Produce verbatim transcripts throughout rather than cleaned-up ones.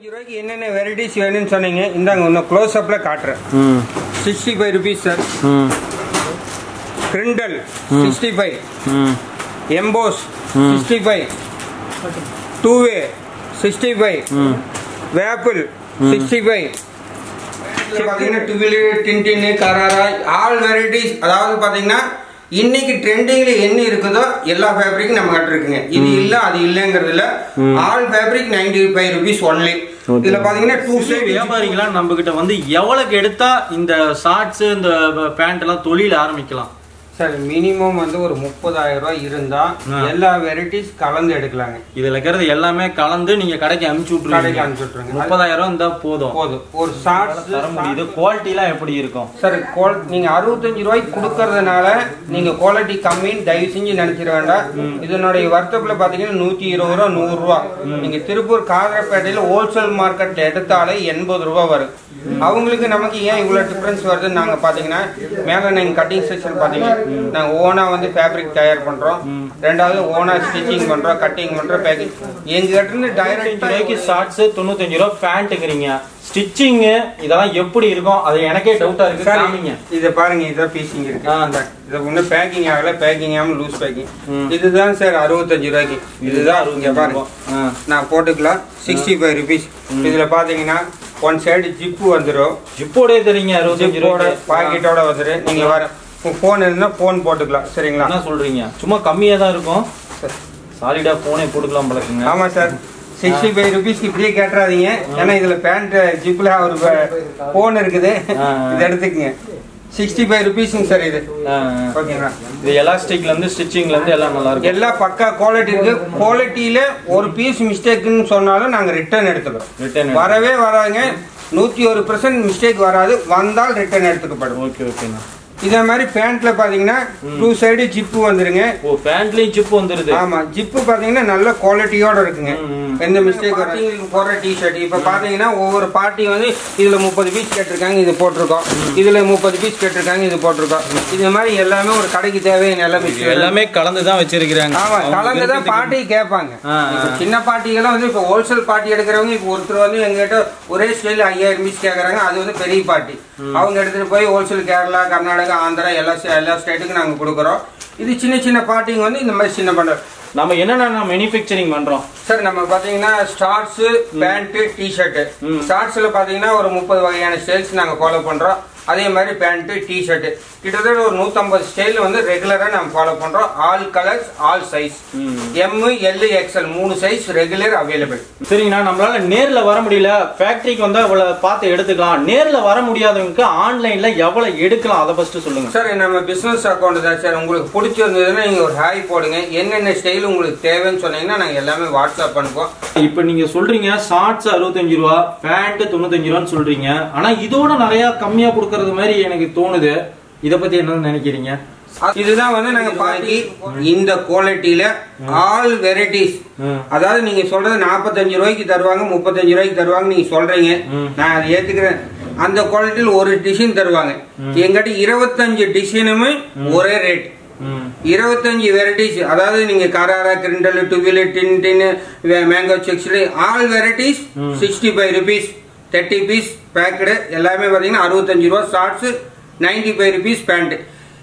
varieties வேணும்னு சொன்னீங்க. இந்தாங்க இன்னும் க்ளோஸ் அப்ல காட்றேன். sixty-five rupees sir. ம். கிரிண்டல் sixty-five. ம். Emboss sixty-five. Two way sixty-five. ம். Waffle sixty-five. Tubuli, Tintin, Karara, all varieties allow Patina. Inniki trending any Rukuda, yellow fabric Namatricking. Idi illa, the Ilangarilla, all fabric ninety five rupees only. Ilapadina two Savian number on the Yavala Gedata in the sarts and the Pantala Tulila Mikla. Sir, minimum and the Mupada Iranda, yellow varieties, Kalan the Declan. Either like the Yellame, Kalan, then you can shoot Kadakan Sutran. Mupada on the Podo or Sarts, the quality la Epodico. Sir, calling Arut and Yuroi Kudukar than Allah, Ning quality come in, Daising in Antiranda, is not a worthable Padin, Nuti Rora, Nurwa, in Tirupur Kagra Padil, wholesale market, Tetala, Yenbo Ruba. How many Namaki, I will difference for the Nanga Padina, Magan and cutting section Padina. Now, ஓனா வந்து fabric tire பண்றோம் ரெண்டாவது ஓனா stitching பண்றோம் cutting பண்றோம் packing எங்க கிட்ட direct Beki shorts தொண்ணூறு பேண்ட்ங்கறீங்க ஸ்டிச்சிங் இதெல்லாம் எப்படி இருக்கும் அது எனக்கே டவுட்டா இருக்கு காமிங்க இத பாருங்க இத பீசிங் இருக்கு அந்த இது ஒண்ணு பேக்கிங் ஆகல பேக்கிங் ஆகும் லூஸ் பேக்கிங் இதுதான் சார் அறுபத்தஞ்சு ரூபாய்க்கு இதுதான் அறுபது பாருங்க நான் போட்டுக்கலாம் sixty-five rupees இதுல பாத்தீங்கன்னா one side zip வந்துரும் ஜிப்போட தெரியுங்க அறுபத்தஞ்சு ரூபாய் பாக்கெட்டோட வந்துரு நீங்க வர Phone and phone portugla, sitting lana soldering. Suma come here, solid phone and portuglam. Ama sir, sixty five rupees, free catra, and I will pant jipla or phone and get there. Sixty five rupees in Saturday. The elastic and the stitching and the alarm. Yella Paka quality quality or piece mistaken sonalan and return it. Return it. Varaway Varanga, one hundred percent mistake Varada, one dal return it. Okay, okay. This is pant two sides zip oh pant la zip vandirudhu aama zip pathina nalla quality oda irukku endha mistake varudhu for a t-shirt ipo pathina over party vandu idhula thirty piece kettirukanga idu potirukom idhula thirty piece kettirukanga idu potirukom idha mari ellame or kadaikku thevai ellame ellame kalandhu dhaan vechirukkranga aama kalandhu dhaan party kepanga ipo chinna party gala vandu ipo wholesale party edukravanga ipo oru thru vandu enga kitta ore style five thousand piece kekranga adu vandu periya party avanga eduthu poi wholesale Kerala Karnataka Andhra, Yella State, and Purugoro. This is a party on the machine. We have manufacturing. Sir, we have starts, pant, t shirt. Starts are thirty styles. That is pant, t shirt. It is one hundred fifty styles regular. All colors, all size. M, L, X L, three size regular available. Sir, we can't come to the factory. We can't come to online. Sir, we have a business account. If you have a high quality, உங்களுக்கு தேவைன்னு சொன்னீங்கன்னா நான் எல்லாமே WhatsApp பண்ணுவோம். இப்போ நீங்க சொல்றீங்க shorts அறுபத்தஞ்சு ரூபாய், பேண்ட் தொண்ணூத்தஞ்சு ரூபாய்னு சொல்றீங்க. ஆனா இதோட நிறைய கம்மியா கொடுக்கிறது மாதிரி எனக்கு தோணுது. இத பத்தி என்ன நினைக்கிறீங்க? இதுதான் வந்து நாங்க பாக்கி இந்த குவாலிட்டில ஆல் வெரைட்டிஸ் அதாவது நீங்க சொல்றது நாற்பத்தஞ்சு ரூபாய்க்கு தருவாங்க, முப்பத்தஞ்சு ரூபாய்க்கு தருவாங்க நீங்க சொல்றீங்க. நான் அதை ஏத்துக்கிறேன். அந்த குவாலிட்டில ஒரு டிசைன் தருவாங்க. எங்கட்ட இருபத்தஞ்சு டிசைனும் ஒரே rate. twenty-five varieties, that is, Karara, Krindal, Tuvile, Tintin, Mango, Chicks, all varieties, sixty-five rupees, thirty piece packed, sixty-five rupees, shorts, ninety-five rupees pant.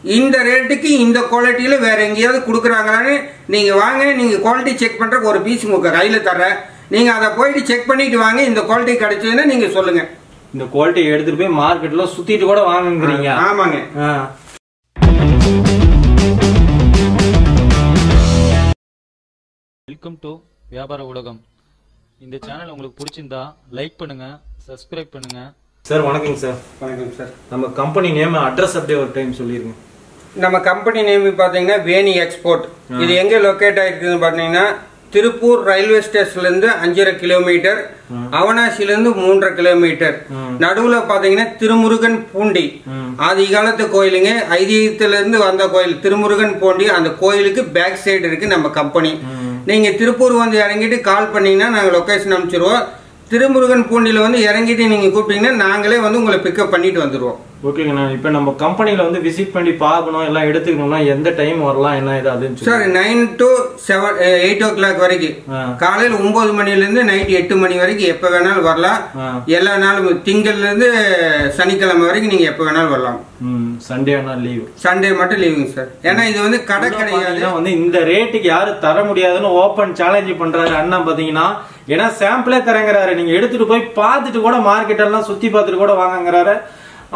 In the rate, in the quality, you can check quality, check one piece, you can check the quality, you can check the quality, you can check the market, you can check the Welcome to வியாபார உலகம். இந்த channel உங்களுக்கு பிடிச்சிருந்தா like பண்ணுங்க, subscribe பண்ணுங்க. Sir வணக்கம் sir. வணக்கம் sir. நம்ம கம்பெனி நேம் அட்ரஸ் அப்படியே ஒரு டைம் சொல்லிருங்க. நம்ம கம்பெனி நேம் பாத்தீங்கன்னா வேணி எக்ஸ்போர்ட். இது எங்க லொகேட் ஆயிருக்குன்னு பாத்தீங்கன்னா திருப்பூர் ரயில்வே ஸ்டேஷன்ல இருந்து five point five கிலோமீட்டர், அவனாசில இருந்து three point five கிலோமீட்டர். நடுவுல பாத்தீங்கன்னா திருமுருகன் பூண்டி. ஆதி காலத்து கோயிலுங்க, ஐதீகத்துல இருந்து வந்த கோயில் திருமுருகன் பூண்டி. அந்த கோயிலுக்கு பேக் சைடு இருக்கு நம்ம கம்பெனி. நீங்க திருப்பூர் வந்து இறங்கிட்டு கால் பண்ணீங்கன்னா நாங்க லொகேஷன் அனுப்பிச்சிடுவோம். திருமுருகன் பூண்டில வந்து இறங்கிட்டு நீங்க கூப்பிட்டீங்கன்னா நாங்களே வந்து உங்களை பிக்கப் பண்ணிட்டு வந்துடுவோம். Okay, now if our company la visit panni paakano ella eduthukona endha time varala enna idhu sir nine to seven eight o'clock variki kaalayil nine manil irundhu night eight mani variki eppa venal varala ella naal thingal irundhu sanikalam variki neenga eppa venal varalam sunday ana leave sunday mattum leave sir ena idhu vandu kadakadaiya vandu indha rate ku yaru thara mudiyadunu open challenge pandraru anna pathina ena sample tharangararu neenga eduthu poi paathittu kuda market alla sutti paathittu kuda vaangangararu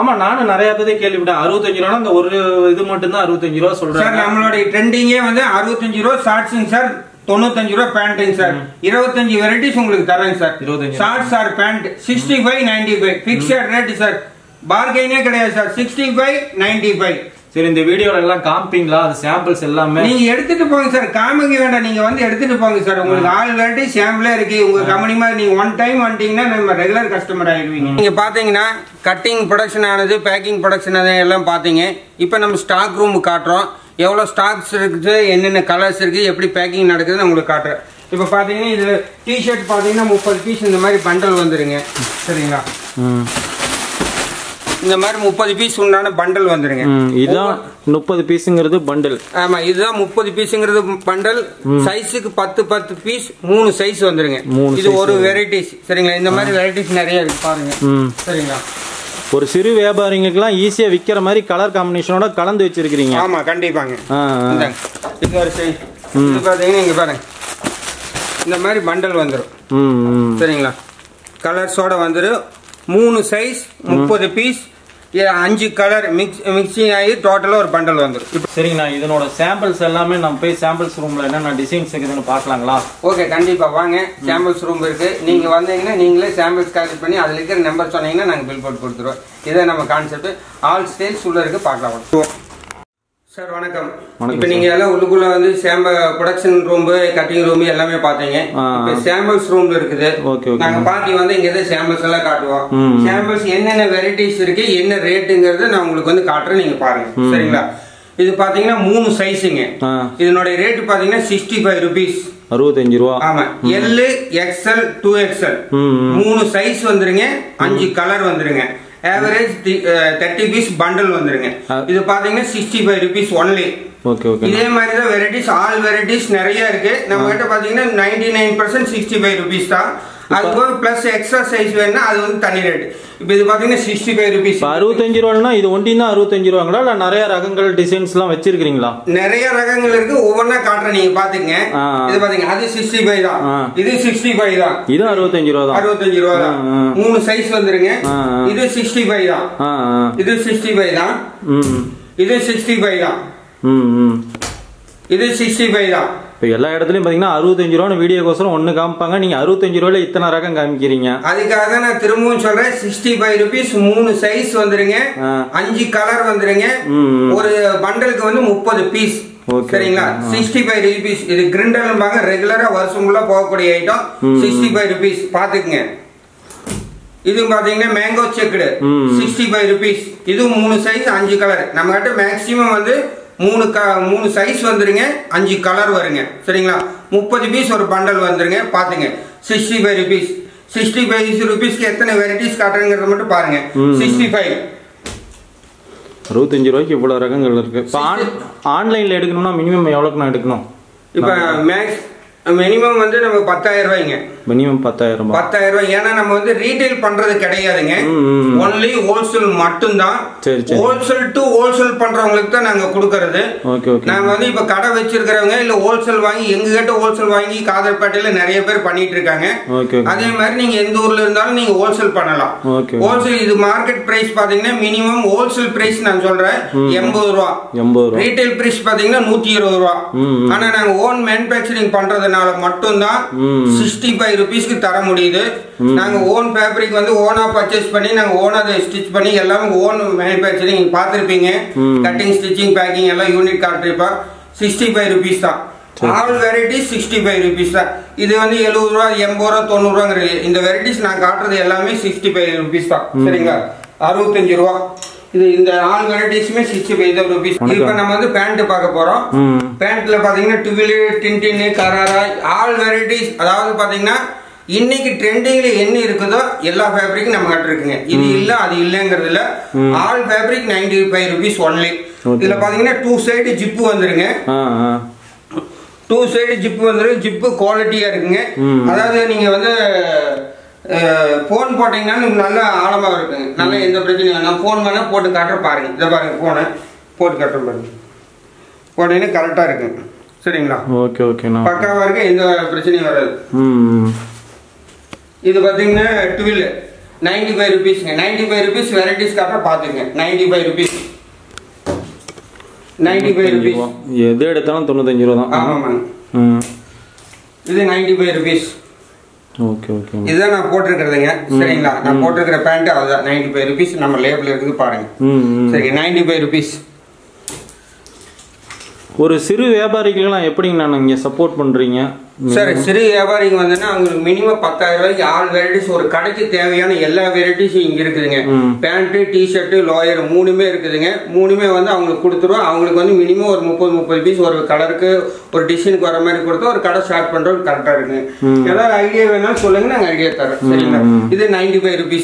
அம்மா நானு நிறைய பேதே கேள்விப்பட்டேன் sixty-five ரூபாய் அந்த ஒரு இது மட்டும் தான் sixty-five ரூபாய் சொல்றாங்க சார் நம்மளோட ட்ரெண்டிங்கே வந்து sixty-five ரூபாய் ஷார்ட்ஸ்ங்க சார் ninety-five ரூபாய் பேண்ட்ங்க சார் twenty-five வெரைட்டிஸ் உங்களுக்கு தரேன் sir shorts or pant sixty-five ninety-five fixed rate sir பார்கெய்னே கிடையாது சார் sixty-five ninety-five சரி இந்த வீடியோல எல்லாம் காம்பிங்ல அந்த சாம்பிள்ஸ் எல்லாமே நீங்க எடுத்துட்டு போங்க சார் காமிங்க வேண்டாம் நீங்க வந்து எடுத்துட்டு போங்க சார் உங்களுக்கு ஆல்ரெடி சாம்பிளே இருக்கு உங்க கம்பெனி மாதிரி நீங்க ஒன் டைம் வந்தீங்கன்னா நம்ம ரெகுலர் கஸ்டமர் ஆயிடுவீங்க நீங்க பாத்தீங்கன்னா கட்டிங் ப்ரொடக்ஷன் ஆனது பேக்கிங் ப்ரொடக்ஷன் எல்லாம் பாத்தீங்க இப்போ நம்ம ஸ்டாக் ரூம் காட்றோம் எவ்வளவு ஸ்டாக்ஸ் இருக்குது என்னென்ன கலர்ஸ் இருக்கு எப்படி பேக்கிங் நடக்குதுன்னு உங்களுக்கு காட்றேன் இப்போ பாத்தீங்கன்னா இது டீ-ஷர்ட் பாத்தீங்கன்னா thirty பீஸ் இந்த மாதிரி பண்டல் வந்துருங்க சரிங்களா ம் இந்த மாதிரி thirty பீஸ் உண்டான பண்டல் வந்துருங்க இதான் thirty பீஸ்ங்கிறது பண்டல் ஆமா இதுதான் thirty பீஸ்ங்கிறது பண்டல் சைஸ்க்கு ten ten பீஸ் மூணு சைஸ் வந்துருங்க இது ஒரு வெரைட்டிஸ் சரிங்களா இந்த மாதிரி வெரைட்டிஸ் நிறைய இருக்கு பாருங்க சரிங்களா ஒரு சிறு வியாபாரிகளுக்குலாம் ஈஸியா விக்கிற மாதிரி கலர் காம்பினேஷனோட கலந்து வச்சிருக்கீங்க ஆமா கண்டிப்பாங்க இது ஒரு சைஸ் இது பாத்தீங்கன்னா இங்க பாருங்க இந்த மாதிரி பண்டல் வந்துரும் சரிங்களா கலர்ஸோட வந்துரு மூணு size thirty piece five colour mix mixing ஆயி டோட்டலா ஒரு பண்டல் வந்திருக்கு. சரிங்க இதனோட சாம்பிள்ஸ் எல்லாமே நம்ம போய் சாம்பிள்ஸ் ரூம்ல என்னென்ன டிசைன்ஸ் இருக்குதுன்னு பார்க்கலாம்ங்களா? ஓகே கண்டிப்பா வாங்க சாம்பிள்ஸ் ரூம் இருக்கு. நீங்க வந்தீங்கன்னா நீங்களே சாம்பிள்ஸ் கலெக்ட் பண்ணி அதுல இருக்கிற நம்பர் சொன்னீங்கன்னா நாங்க பில் போட்டு கொடுத்துறோம். இத நம்ம கான்செப்ட் ஆல் ஸ்டைல்ஸ் உள்ள இருக்கு பார்க்கலாம். சார் வணக்கம். இப்போ நீங்க எல்லாம் உள்ளுக்குள்ள வந்து sample production room, cutting room எல்லாமே பாத்தீங்க. இப்போ சாம்பிள்ஸ் ரூம்ல இருக்குது. நாங்க பாத்தி வந்து இங்க இருந்து சாம்பிள்ஸ் எல்லாம் காட்டுவோம். சாம்பிள்ஸ் என்னென்ன வெரைட்டிஸ் இருக்கு, என்ன ரேட்ங்கறது நான் உங்களுக்கு வந்து காட்றேன் நீங்க பாருங்க. சரிங்களா? இது பாத்தீங்கன்னா மூணு சைஸ்ங்க. இதனோட ரேட் பாத்தீங்கன்னா sixty-five rupees. sixty-five ரூபாய். ஆமா. L, X L, two X L. மூணு சைஸ் வந்துருங்க, அஞ்சு கலர் வந்துருங்க. Average thirty பீஸ் bundle வந்துருங்க. இது பாத்தீங்கன்னா sixty-five rupees only. Okay okay. இதே மாதிரி தான் varieties all varieties நிறைய இருக்கு. நம்ம கிட்ட பாத்தீங்கன்னா ninety-nine percent sixty-five rupees தான். அதுக்கு பிளஸ் எக்ஸ்ட்ரா சைஸ் வேணும்னா அது வந்து தனி ரேட். இப்போ இது பாத்தீங்கன்னா sixty-five rupees. sixty-five ரூபாய்னா இது ஒண்டினா sixty-five ரூபாய்ங்களா இல்ல நிறைய ரகங்கள் டிசைன்ஸ்லாம் வச்சிருக்கீங்களா? நிறைய ரகங்கள் இருக்கு. ஒவ்வொண்ணா காட்றேன் நீங்க பாத்துங்க. இது பாத்தீங்க அது sixty-five தான். இது sixty-five தான். இது sixty-five ரூபாய் தான். sixty-five ரூபாய் தான். மூணு சைஸ் வந்துருங்க. இது sixty-five தான். இது sixty-five தான். இது sixty-five தான். இது sixty-five தான். இப்போ எல்லா இடத்துலயும் பாத்தீங்கன்னா sixty-five ரூபாய் வீடியோக்கோசரம் ஒன்னு காமிப்பாங்க. நீங்க sixty-five ரூபாயில இத்தனை ரகம் காமிக்கிறீங்க. அதுக்காக தான் நான் திரும்பவும் சொல்றேன் sixty-five rupees மூணு சைஸ் வந்துருங்க, அஞ்சு கலர் வந்துருங்க. ஒரு பண்டலுக்கு வந்து thirty பீஸ். சரிங்களா? sixty-five rupees இது கிரிண்டல் பாங்க ரெகுலரா வருஷமுள்ள போகக்கூடிய ஐட்டம் sixty-five rupees பாத்துக்கங்க. இது பாத்தீங்கன்னா மேங்கோ செக்குடு sixty-five rupees. இது மூணு சைஸ் அஞ்சு கலர். நம்ம கிட்ட மேக்ஸிமம் வந்து மூணு மூணு சைஸ் வந்துருங்க, அஞ்சு கலர் வருங்க. சரிங்களா? thirty பீஸ் ஒரு பண்டல் வந்துருங்க. பாத்துங்க sixty-five rupees. sixty-five rupeesக்கு எத்தனை வெரைட்டிஸ் காட்றேங்கறத மட்டும் பாருங்க. sixty-five sixty-five ரூபாய்க்கு இவ்வளவு ரகங்கள் இருக்கு. இப்ப ஆன்லைன்ல எடுக்கணும்னா மினிமம் எவ்வளவுக்கு நான் எடுக்கணும்? இப்ப மேக்ஸ் மினிமம் வந்து நம்ம ten thousand ரூபாய்ங்க. மினிமம் ten thousand ரூபாய். ten thousand ரூபாய் ஏன்னா நம்ம வந்து ரீட்டைல் பண்றது கிடையாதுங்க. only ஹோல்சேல் மட்டும் தான். ஹோல்சேல் டு ஹோல்சேல் பண்றவங்களுக்கு தான் நாங்க கொடுக்கிறது. Okay okay. நாம வந்து இப்ப கடை வச்சிருக்கறவங்க இல்ல ஹோல்சேல் வாங்கி எங்க கிட்ட ஹோல்சேல் வாங்கி காதர்பேட்டையில நிறைய பேர் பண்ணிட்டு இருக்காங்க. அதே மாதிரி நீங்க எந்த ஊர்ல இருந்தாலும் நீங்க ஹோல்சேல் பண்ணலாம். ஹோல்சேல் இது மார்க்கெட் பிரைஸ் பாத்தீங்கன்னா மினிமம் ஹோல்சேல் பிரைஸ் நான் சொல்றேன் eighty ரூபாய். eighty ரூபாய். ரீட்டைல் பிரைஸ் பாத்தீங்கன்னா one twenty ரூபாய். ஆனா நாங்க ஓன் manufacturing பண்றது மட்டும் தான் sixty-five rupeesக்கு தர முடியுது. நாங்க ஓன் ஃபேப்ரிக் வந்து ஓனா பர்ச்சேஸ் பண்ணி நாங்க ஓனா ஸ்டிட்ச் பண்ணி எல்லாமே ஓன் manufacturing பாத்துருப்பீங்க. கட்டிங் ஸ்டிச்சிங் பேக்கிங் எல்லாம் யூனிட் காட்றீப்பா sixty-five rupees தான். ஆல் வெரைட்டிஸ் sixty-five rupees தான். இது வந்து seventy ரூபாய் eighty ரூபாய் ninety ரூபாய்ங்கற இந்த வெரைட்டிஸ் நான் காட்றது எல்லாமே sixty-five rupees தான். சரிங்களா? sixty-five ரூபாய். இது இந்த ஆல் வெரைட்டிஸ்மே sixty-five rupees. இப்போ நம்ம வந்து பேண்ட் பார்க்க போறோம். பேண்ட்ல பாத்தீங்கன்னா டுவிலி டின்டின் கராரா ஆல் வெரைட்டிஸ் அதாவது பாத்தீங்கன்னா Inniki trending le enni irukudho, yella fabric namakattu irukkenga. Idi illa, adi illengiradhilla. All fabric ninety five rupees only. Idhula pathingina two side zip vandirunga. Two side zip vandiru, zip quality irukkenga. Adhaadhu neenga vandhu phone போட்டீங்கன்னா நல்லா ஆழமா இருக்கும். நல்ல எந்த பிரச்சனையும் இல்ல. நான் phone பண்ண போட்டு காட்ற பாருங்க. இத பாருங்க போன் போட்டு காட்ற பாருங்க. போனே கரெக்ட்டா இருக்கு. சரிங்களா? ஓகே ஓகே நான் பக்காவா இருக்கு. எந்த பிரச்சனையும் வராது. ம். இது பாத்தீங்கன்னா twelve ninety five rupees ங்க. ninety five rupees varieties காட்ற பாத்துங்க. ninety five rupees. ninety five rupees. எது எடுத்தாலும் ninety five தான். ஆமாமா. ம். இது ninety five rupees. Okay, okay. This is a portrait. A portrait pant is ninety five rupees. Number label is ninety five rupees. How do you support the Sir, the minimum ten thousand all varieties are available. Pant, t-shirt, lawyer, three minimum This is ninety five rupees.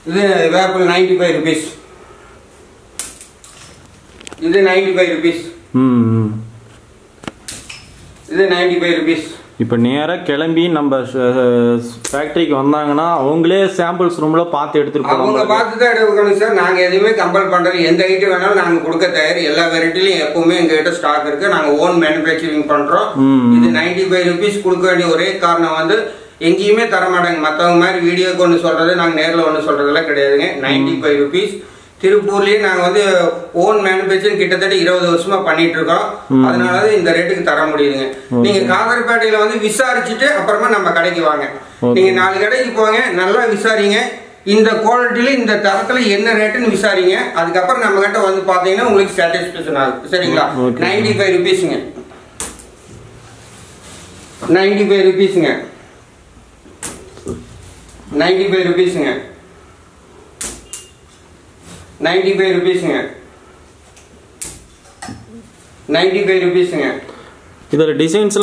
ninety five rupees. This is ninety five rupees. Hmm. This is ninety five rupees. Now, near Kalambi numbers factory, you can see samples room. You can see the samples room. Tirupur le naanga own manufacturing kittathadi twenty varushama panniterukkom adanalada indha rate ku thara mudiyudunga neenga Kagarpattai la vandu visarichittu apparama nama kadaikku vaanga neenga naalu kadaikku poanga nalla visaringa indha quality la indha tharathula enna rate nu visaringa adukapra nama kitta vandu paathinga ungalku satisfaction aagum seriyala ninety five rupees inga ninety five rupees inga ninety five rupees inga ninety five rupees ninety five rupees This designs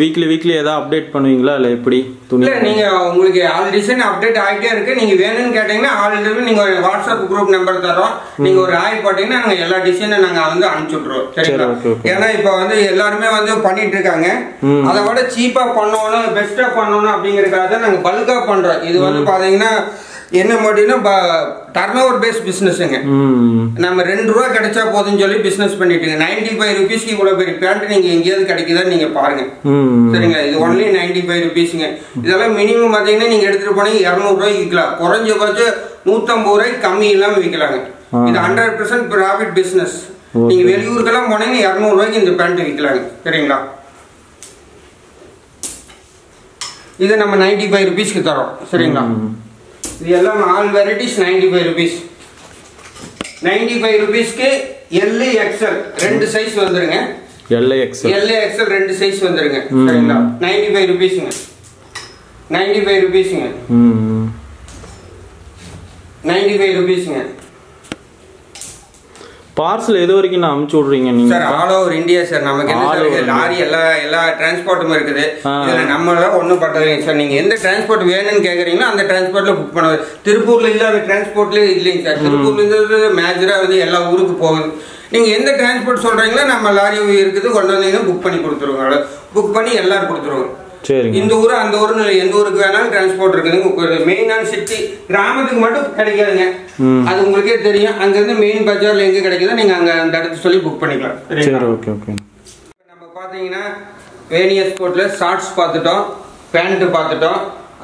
weekly weekly update பண்ணுவீங்களா இல்ல எப்படி இல்ல நீங்க உங்களுக்கு all design update ஆயிட்டே இருக்கு நீங்க வேணும்னு கேட்டிங்கனா ஆல் டைம் நீங்க வாட்ஸ்அப் group நம்பர் தரோம் நீங்க ஒரு ஹாய் போட்டீங்கன்னா நாங்க எல்லா டிசைனையும் நாங்க வந்து அனுப்பிச்சு விட்டுறோம் சரிங்களா ஏன்னா இப்போ வந்து எல்லாரும் வந்து பண்ணிட்டு இருக்காங்க அத விட சீப்பா பண்ணனும் பெஸ்டா பண்ணனும் அப்படிங்கறதுக்காக நாங்க பல்கா பண்றோம் இது வந்து பாத்தீங்கன்னா என்ன மொடினா turnover based business ங்க நம்ம two ரூபாய் கடச்சா போதுன்னு சொல்லி business பண்ணிட்டீங்க ninety five rupees க்கு கூட பெரிய pant நீங்க எங்கயாவது கிடைக்குதா நீங்க பாருங்க சரிங்களா இது only ninety five rupees ங்க இதெல்லாம் மினிமம் பாத்தீங்கன்னா நீங்க எடுத்துட்டு போனா two hundred ரூபாய்க்கு விக்கலாம் குறஞ்ச குறஞ்ச one hundred ninety ரூபாய் கம்மி இல்லாம விக்கலாங்க இது one hundred percent profit business நீங்க வெளியூர்க்கெல்லாம் போனீங்க two hundred ரூபாய்க்கு இந்த pant விக்கலாம் சரிங்களா இது நம்ம ninety five rupees க்கு தரோம் சரிங்களா all varieties ninety five rupees. ninety five rupees के L X L two size वंदरेंगे. L X L. L X L two size वंदरेंगे. ninety five rupees में. ninety five rupees में. ninety five rupees में. Parcel is over in Sir, all over India, sir. We have a transport. We have a transport. We have a transport. We have a transport. We have a transport. We have a transport. We அது உங்களுக்கே தெரியும் அங்க இருந்து main பஜார்ல எங்க கிடைக்குதோ நீங்க அங்க அந்த இடத்து சொல்லி புக் பண்ணிக்கலாம் சரி ஓகே ஓகே நம்ம பாத்தீங்கன்னா வேனி எக்ஸ்போர்ட்ல ஷார்ட்ஸ் பார்த்துட்டோம் பேண்ட் பார்த்துட்டோம்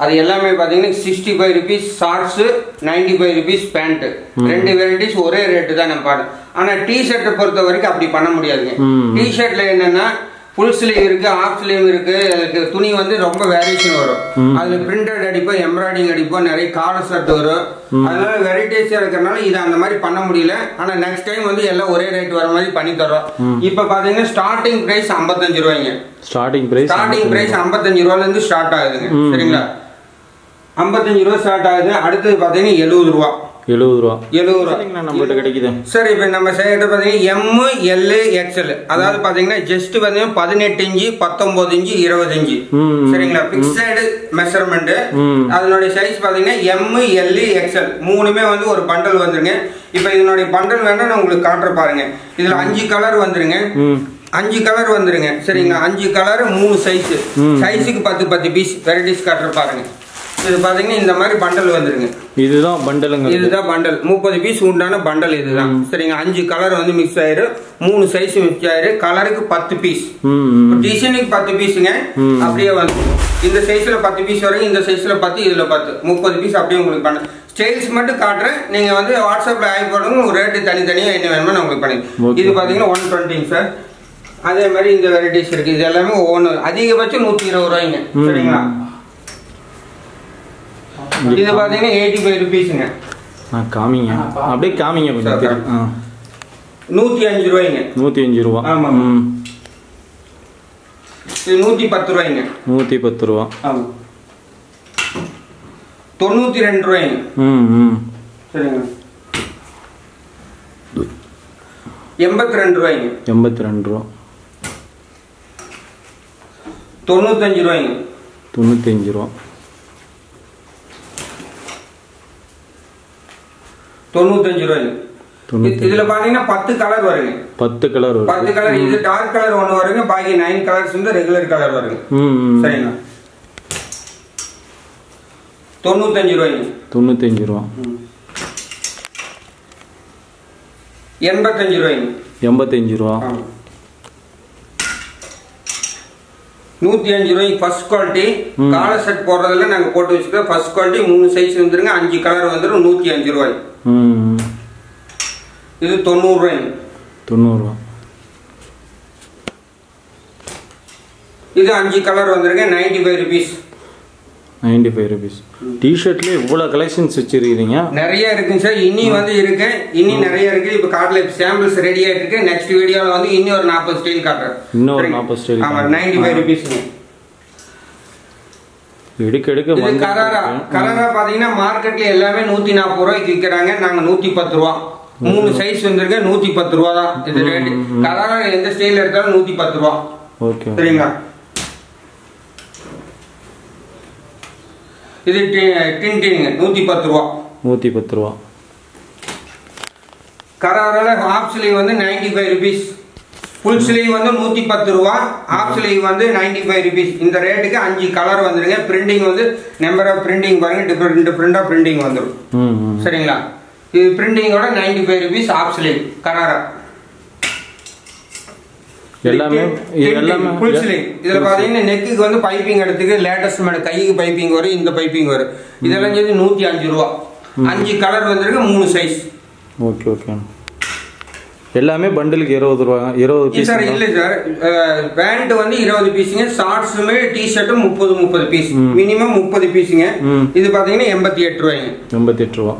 அது எல்லாமே பாத்தீங்கன்னா sixty five rupees shorts ninety five rupees pant ரெண்டு வெரைட்டிஸ் ஒரே ரேட் தான் நம்ம பாரு ஆனா டீ-ஷர்ட் பொறுத்த வரைக்கும் அப்படி பண்ண முடியாதுங்க டீ-ஷர்ட்ல என்னன்னா full sleeve இருக்கு half sleeve இருக்கு துணி வந்து ரொம்ப வேரியேஷன் வரும் அதுல printed அடிப்போ embroidering அடிப்போ நிறைய காலர் ஷர்ட் வரும் அதனால வெரைட்டிஸ் இருக்கறனால இது அந்த மாதிரி பண்ண முடியல ஆனா நெக்ஸ்ட் டைம் வந்து எல்லாம் ஒரே ரேட் வர மாதிரி பண்ணி தரோம் இப்போ பாத்தீங்கன்னா ஸ்டார்டிங் பிரைஸ் ஐம்பத்தஞ்சு ரூபாய்ங்க ஸ்டார்டிங் பிரைஸ் ஸ்டார்டிங் பிரைஸ் ஐம்பத்தஞ்சு ரூபாயில இருந்து ஸ்டார்ட் ஆகுதுங்க சரிங்களா ஐம்பத்தஞ்சு ரூபாய் ஸ்டார்ட் ஆகுது அடுத்து பாத்தீங்கன்னா எழுபது ரூபாய் Yellow, yellow, number together. Sir, if you number say M L X L, other Padina just within Padinate Tingi, Patham Bodingi, Erozingi. Sir, fixed measurement, other not a size Padina, M L X L, Mooname or bundle wondering. If I do not a bundle, then will counter parting. Is Anji color wondering. Anji color wondering. Sir, Anji color, moon size. Size Patipati beach, varieties cutter parting. This is a bundle. This is a bundle. This is a bundle. This is a bundle. This is a color mix. Moon size mix. Color is ten pieces. Design is ten pieces. In the size of ten pieces, in the size of ten pieces, thirty pieces. Sales மட்டும் காட்றேன் நீங்க வந்து வாட்ஸ்அப்ல ஐ போடுங்க rate தனி தனியா என்ன வேணுமோ நான் உங்களுக்கு பண்ணி இது பாத்தீங்கன்னா one twenty சார் அதே மாதிரி இந்த வெரைட்டிஸ் இருக்கு இது எல்லாமே ஒவ்வொரு அதிகபட்சம் one twenty ரூபாய்ங்க சரிங்களா இது பாத்தீங்கன்னா eighty-five ரூபாய்ங்க நான் காமிங்க அப்படியே காமிங்க கொஞ்சம் one oh five ரூபாய்ங்க one oh five ரூபாய் ஆமா இது one ten ரூபாய்ங்க one ten ரூபாய் ஆமா ninety-two ரூபாய். ம் சரிங்க. eighty-two ரூபாய். eighty-two ரூபாய். ninety-five ரூபாய். ninety-five ரூபாய். ninety-five ரூபாய். இதுல பாத்தீங்கன்னா ten கலர் வருங்க. ten கலர் வருது. ten கலர் இது டார்க் கலர் ஒன்னு வருங்க. பாக்கி nine கலர்ஸ் வந்து ரெகுலர் கலர் வருங்க. ம் சரிங்க. ninety-five ரூபாய். ninety-five ரூபாய். eighty-five ரூபாய். eighty-five ரூபாய். one oh five ரூபாய் first quality. கால செட் போறதுல நாங்க போட்டு வச்சிருக்கோம் first quality three சைஸ் வந்துருங்க five கலர் வந்துரும் one oh five ரூபாய். ம். இது ninety ரூபாய். ninety ரூபாய். இது five கலர் வந்துருங்க ninety-five rupees. ninety-five rupees. T-shirt ले वो लोग collections चिरी रही हैं। नरिया रखें सर इन्हीं वाले रखें इन्हीं नरिया रखें इब कार्ड ले samples ready है रखें next video वाले इन्हीं और नापस style काटर। नो नापस style। आमर ninety-five rupees में। ये डिक डिक वाले। करारा करारा पाती ना market ले eleven नोटी ना पोरा इक्की कराएंगे नांग नोटी पत्रुआ। मून size सुंदर के नोटी पत्रुआ था इधर ready। करारा इंदर style रखा नोटी पत्रुआ। Okay। तरिंगा। This is tinting, one ten rupees. one ten rupees. Karara half sleeve is ninety-five rupees. Full sleeve is one ten rupees. Half sleeve is ninety-five rupees. In the red, five color is printing. Number of printing is different. Different of printing. This printing is ninety-five rupees. Half sleeve. Karara. எல்லாமே full sleeve இதல பாத்தீங்கன்னா நெக்குக்கு வந்து piping எடுத்துக்கு latest model கைக்கு piping வரும் இந்த piping வரும் இதெல்லாம் சேர்த்து one oh five ரூபாய் five கலர் வந்திருக்கு three சைஸ் ஓகே ஓகே எல்லாமே பண்டலுக்கு twenty ரூபாய் twenty பீஸ் சார் இல்ல சார் பேண்ட் வந்து twenty பீஸ்ங்க ஷார்ட்ஸ்மே டீ-ஷர்ட்டும் thirty thirty piece minimum thirty பீஸ்ங்க இது பாத்தீங்கன்னா eighty-eight ரூபாய் eighty-eight ரூபாய்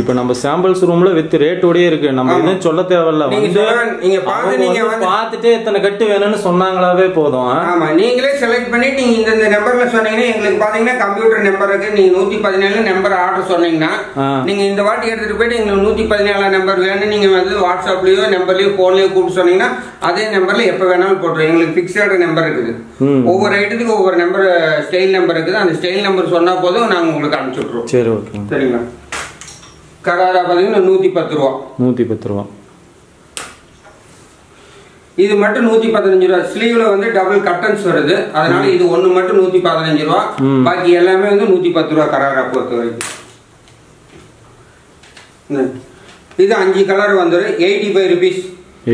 இப்போ நம்ம சாம்பிள்ஸ் ரூம்ல வித் ரேட் ஓடே இருக்கு நம்ம என்ன சொல்ல தேவல்ல வந்து நீங்க பாத்து நீங்க வந்து பார்த்துட்டே எத்தனை கட்டு வேணும்னு சொன்னாங்களாவே போதும் ஆமா நீங்களே செலக்ட் பண்ணி நீங்க இந்த இந்த நம்பர்ல சொன்னீங்கன்னா உங்களுக்கு பாத்தீங்கன்னா கம்ப்யூட்டர் நம்பருக்கு நீங்க one seventeen நம்பர் ஆர்டர் சொன்னீங்கன்னா நீங்க இந்த வாட்டி எடுத்துட்டு போய் உங்களுக்கு one seventeen நம்பர் வேணும் நீங்க வந்து வாட்ஸ்அப்லயோ நம்பர்லயோ போன்லயோ கூப்பிட்டு சொன்னீங்கன்னா அதே நம்பர்ல எப்ப வேணாலும் போடுறோம் உங்களுக்கு ஃபிக்ஸட் நம்பர் இருக்குது ஒவ்வொரு ஐட்டத்துக்கு ஒவ்வொரு நம்பர் ஸ்டைல் நம்பர் இருக்குது அந்த ஸ்டைல் நம்பர் சொன்னா போதும் நாங்க உங்களுக்கு அனுப்பிச்சு விடுறோம் சரி ஓகே சரிங்களா கராரா பாத்தீங்கன்னா one ten ரூபாய் one ten ரூபாய் இது மட்டும் one fifteen ரூபாய் ஸ்லீவ்ல வந்து டபுள் கட்டன்ஸ் வருது அதனால இது ஒன்னு மட்டும் one fifteen ரூபாய் பாக்கி எல்லாமே வந்து one ten ரூபாய் கராரா போறது வரைக்கும் இது five கலர் வந்தது eighty-five rupees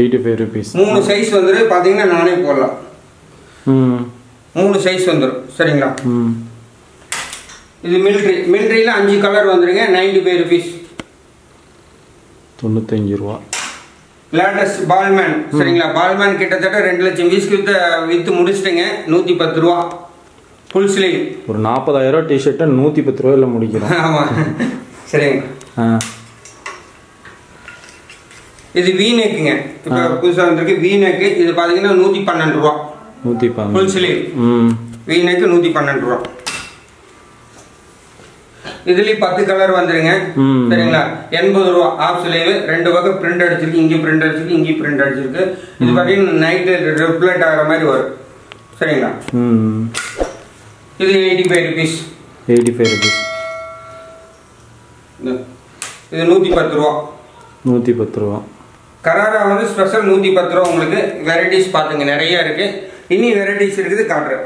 eighty-five rupees மூணு சைஸ் வந்தது பாத்தீங்கன்னா நானே போடலாம் ம் மூணு சைஸ் வந்தது சரிங்களா ம் இது military military ல five கலர் வந்திருங்க ninety-five rupees ninety-five ரூபாய் லேட்டஸ்ட் பால்மேன் சரிங்களா பால்மேன் கிட்டத்தட்ட two லட்சம் பீஸ் கிட்ட வித்து முடிச்சிட்டங்க one ten ரூபாய் ফুল ஸ்லீவ் ஒரு forty thousand T-shirt one ten ரூபாயில முடிக்கிறோம் ஆமா சரிங்க இது V neckங்க இப்போ புதுசா வந்திருக்கு V neck இது பாத்தீங்கன்னா one twelve ரூபாய் one twelve ফুল ஸ்லீவ் ம் V neck one twelve ரூபாய் Idli patti color vandringa. Seringla. eighty rupees half sleeve. Rendu vaga printed chirke, ingi printed chirke, ingi printed chirke. This parin night reflect agamari or. Seringla. Hmm. This eighty-five rupees. eighty-five rupees. No. This one hundred ten rupees. one hundred ten rupees. Karara is special one hundred ten rupees. Varieties pathinga neriya iruke. Ini varieties irukku kaatra.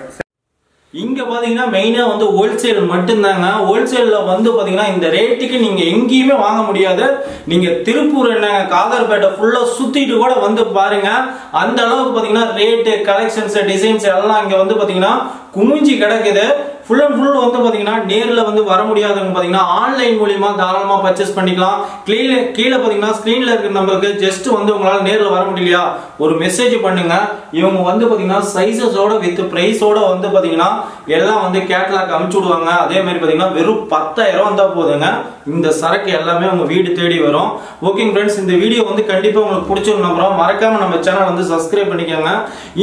இங்க பாத்தீங்கன்னா மெயினா வந்து wholesale மட்டும் தாங்க ஹோல்சேல்ல வந்து பாத்தீங்கன்னா இந்த ரேட்டுக்கு நீங்க எங்கயுமே வாங்க முடியாது நீங்க திருப்பூர் என்னங்க காதர்பேட்டை ஃபுல்லா சுத்திட்டு கூட வந்து பாருங்க அந்த அளவுக்கு பாத்தீங்கன்னா ரேட் கலெக்ஷன்ஸ் டிசைன்ஸ் எல்லாம் இங்க வந்து பாத்தீங்கன்னா குமிஞ்சி கிடக்குது Full and full வந்து பாத்தீங்கன்னா நேர்ல வந்து வர முடியாதவங்க பாத்தீங்கன்னா ஆன்லைன் மூலமா தாராளமா பர்ச்சேஸ் பண்ணிக்கலாம் கீழ கீழ பாத்தீங்கன்னா ஸ்கிரீன்ல இருக்கிற நம்பருக்கு ஜஸ்ட் வந்து உங்களால நேர்ல வர முடியலையா ஒரு மெசேஜ் பண்ணுங்க இவங்க வந்து பாத்தீங்கன்னா சைஸஸோட வித் பிரைஸோட வந்து பாத்தீங்கன்னா எல்லாம் வந்து கேட்டலாக் அனுப்பிடுவாங்க அதே மாதிரி பாத்தீங்கன்னா வெறும் பத்தாயிரம் வந்தா போதுங்க இந்த சரக்கு எல்லாமே உங்க வீடு தேடி வரும் ஓகே फ्रेंड्स இந்த வீடியோ வந்து கண்டிப்பா உங்களுக்கு பிடிச்சிருக்கும் நம்புறோம் மறக்காம நம்ம சேனலை வந்து சப்ஸ்கிரைப் பண்ணிக்கங்க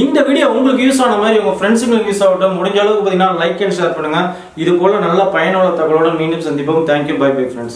இந்த வீடியோ உங்களுக்கு யூஸ் ஆன மாதிரி உங்க ஃப்ரெண்ட்ஸ்ங்களுக்கு யூஸ் ஆகட்டும் முடிஞ்ச அளவுக்கு பாத்தீங்கன்னா லைக் and share பண்ணுங்க இது போல நல்ல பயனுள்ள தகவலோட மீண்டும் சந்திப்போம் thank you bye bye friends